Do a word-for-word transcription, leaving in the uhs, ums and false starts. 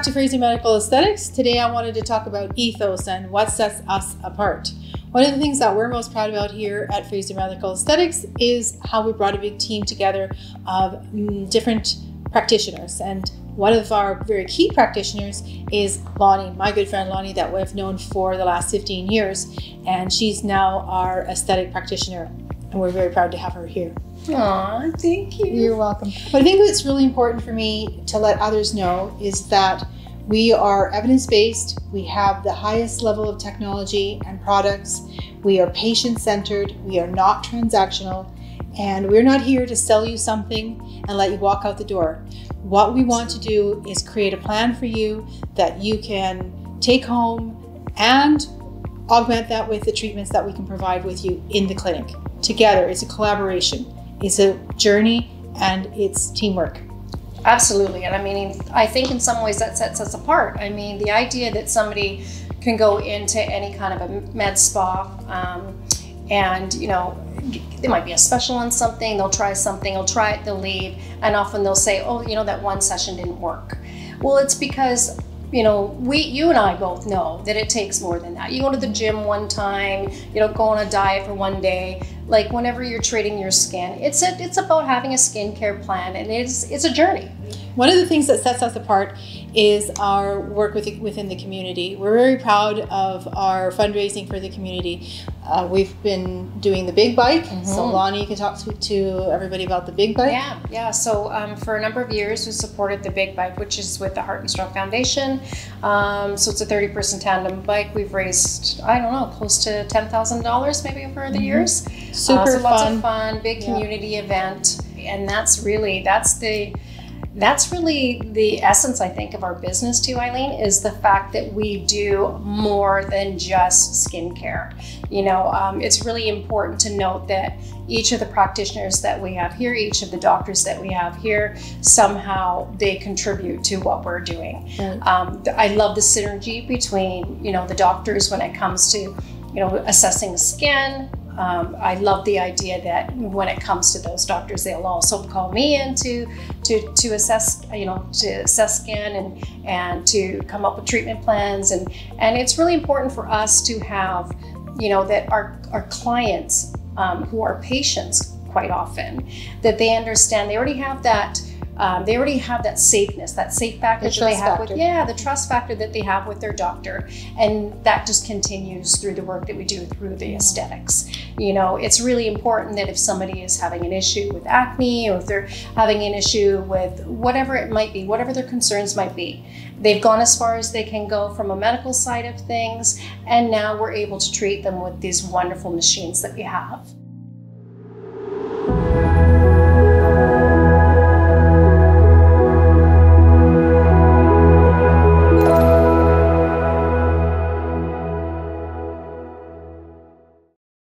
back to Fraser Medical Aesthetics. Today I wanted to talk about ethos and what sets us apart. One of the things that we're most proud about here at Fraser Medical Aesthetics is how we brought a big team together of different practitioners, and one of our very key practitioners is Lonnie, my good friend Lonnie, that we've known for the last fifteen years, and she's now our aesthetic practitioner, and we're very proud to have her here. Aw, thank you. You're welcome. But I think what's really important for me to let others know is that we are evidence-based, we have the highest level of technology and products, we are patient-centered, we are not transactional, and we're not here to sell you something and let you walk out the door. What we want to do is create a plan for you that you can take home and augment that with the treatments that we can provide with you in the clinic. Together, it's a collaboration, it's a journey, and it's teamwork. Absolutely, and I mean, I think in some ways that sets us apart. I mean, the idea that somebody can go into any kind of a med spa um, and, you know, there might be a special on something, they'll try something, they'll try it, they'll leave, and often they'll say, oh, you know, that one session didn't work. Well, it's because, you know, we, you and I both know that it takes more than that. You go to the gym one time, you know, go on a diet for one day. Like whenever you're treating your skin, it's, a, it's about having a skincare plan, and it's, it's a journey. One of the things that sets us apart is our work with the, within the community. We're very proud of our fundraising for the community. Uh, we've been doing the big bike, mm-hmm. so Lonnie, you can talk to, to everybody about the big bike. Yeah, yeah. So um, for a number of years we supported the big bike, which is with the Heart and Strong Foundation. Um, so it's a thirty person tandem bike. We've raised, I don't know, close to ten thousand dollars maybe over the mm-hmm. years. Super uh, so fun. Lots of fun, big community yeah. event. And that's really, that's the That's really the essence, I think, of our business too, Eileen, is the fact that we do more than just skincare. You know, um, it's really important to note that each of the practitioners that we have here, each of the doctors that we have here, somehow they contribute to what we're doing. Mm-hmm. um, I love the synergy between, you know, the doctors when it comes to, you know, assessing the skin. Um, I love the idea that when it comes to those doctors, they'll also call me in to to, to assess, you know, to assess skin and and to come up with treatment plans, and and it's really important for us to have, you know, that our our clients um, who are patients quite often, that they understand they already have that. Um, they already have that safeness, that safe factor that they have with, yeah, the trust factor that they have with their doctor, and that just continues through the work that we do through the aesthetics. You know, it's really important that if somebody is having an issue with acne, or if they're having an issue with whatever it might be, whatever their concerns might be, they've gone as far as they can go from a medical side of things, and now we're able to treat them with these wonderful machines that we have.